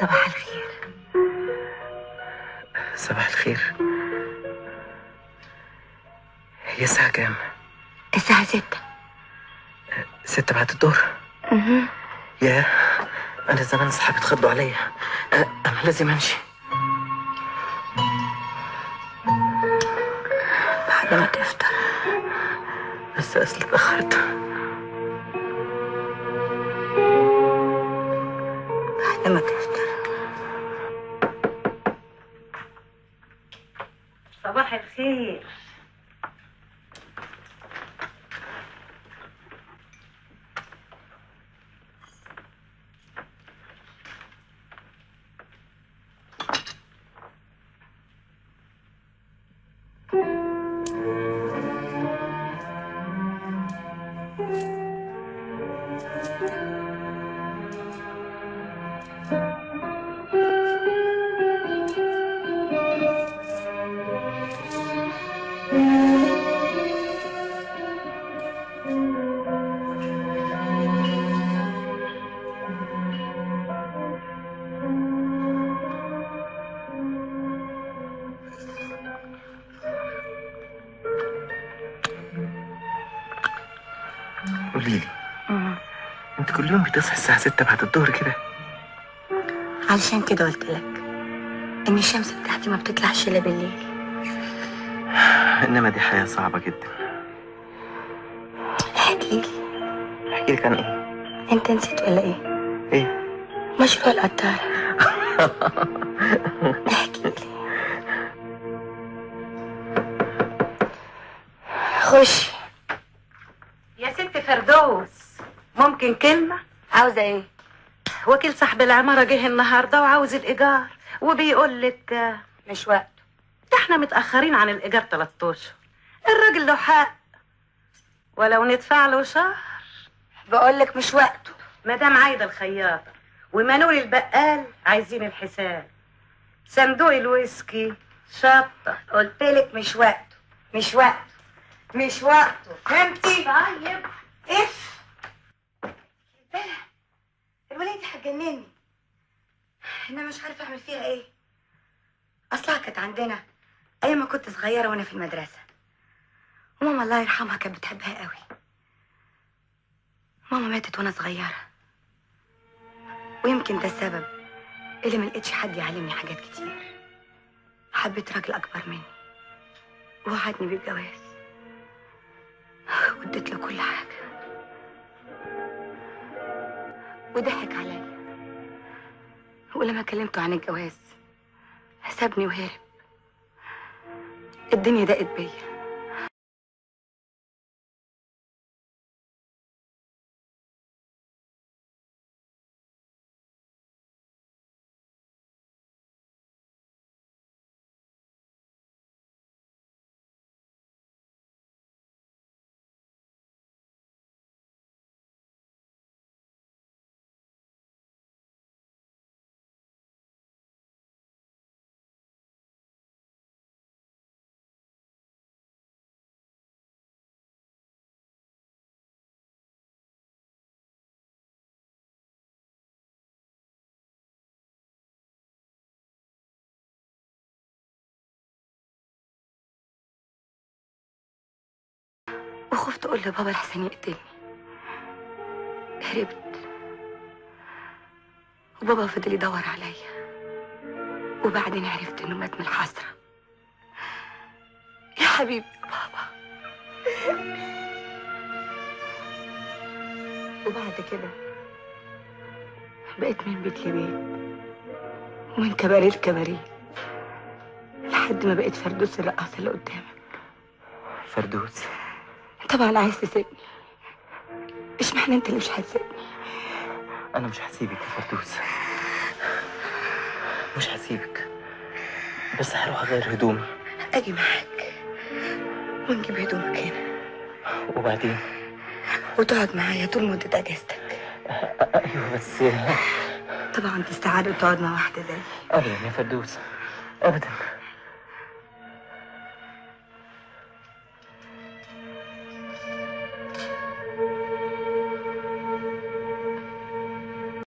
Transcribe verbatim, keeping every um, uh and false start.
صباح الخير. صباح الخير. هي الساعة كام؟ الساعة ستة. ستة بعد الظهر؟ اها. ياه، أنا زمان أصحابي اتخضوا عليا. أنا لازم أمشي. بعد ما تفطر. بس أصل اتأخرت. بعد ما تفطر. صباح الخير. كل يوم بتصحي الساعة ستة بعد الظهر كده؟ علشان كده قلت لك إن الشمس بتاعتي ما بتطلعش إلا بالليل. إنما دي حياة صعبة جدا. احكيلي. احكيلك عن إيه؟ أنت نسيت ولا إيه؟ إيه؟ مشروع القطارة. احكيلي. خشي. يا ست فردوس، ممكن كلمة؟ عاوزة ايه؟ وكيل صاحب العمارة جه النهاردة وعاوز الإيجار وبيقول لك مش وقته. ده احنا متأخرين عن الإيجار تلات أشهر. الراجل له حق ولو ندفع له شهر. بقول لك مش وقته. مدام عايدة الخياطة ومنول البقال عايزين الحساب. صندوق الويسكي شطة. قلت لك مش وقته مش وقته مش وقته، فهمتي؟ طيب اف الولية دي هتجنني، انا مش عارفه اعمل فيها ايه. اصلها كانت عندنا ايام ما كنت صغيره وانا في المدرسه، وماما الله يرحمها كانت بتحبها قوي. ماما ماتت وانا صغيره، ويمكن ده السبب اللي ملقتش حد يعلمني حاجات كتير. حبيت راجل اكبر مني ووعدني بالجواز واديت له كل حاجه وضحك عليا، ولما كلمته عن الجواز سابني وهرب. الدنيا ضاقت بيا. خفت اقول لبابا لحسن يقتلني، هربت وبابا فضل يدور عليا، وبعدين عرفت انه مات من الحسره. يا حبيبي يا بابا. وبعد كده بقيت من بيت لبيت ومن كباريه لكباريه لحد ما بقيت فردوس الرقاصه اللي قدامك. فردوس؟ طبعا عايز تسيبني. اشمعنى انت اللي مش هتسيبني؟ انا مش هسيبك يا فردوس، مش هسيبك، بس هروح اغير هدومي. اجي معاك ونجيب هدومك هنا. وبعدين؟ وتقعد معايا طول مده اجازتك. ايوه بس طبعا تستعد تقعد مع واحده زيي. ابدا يا فردوس، ابدا.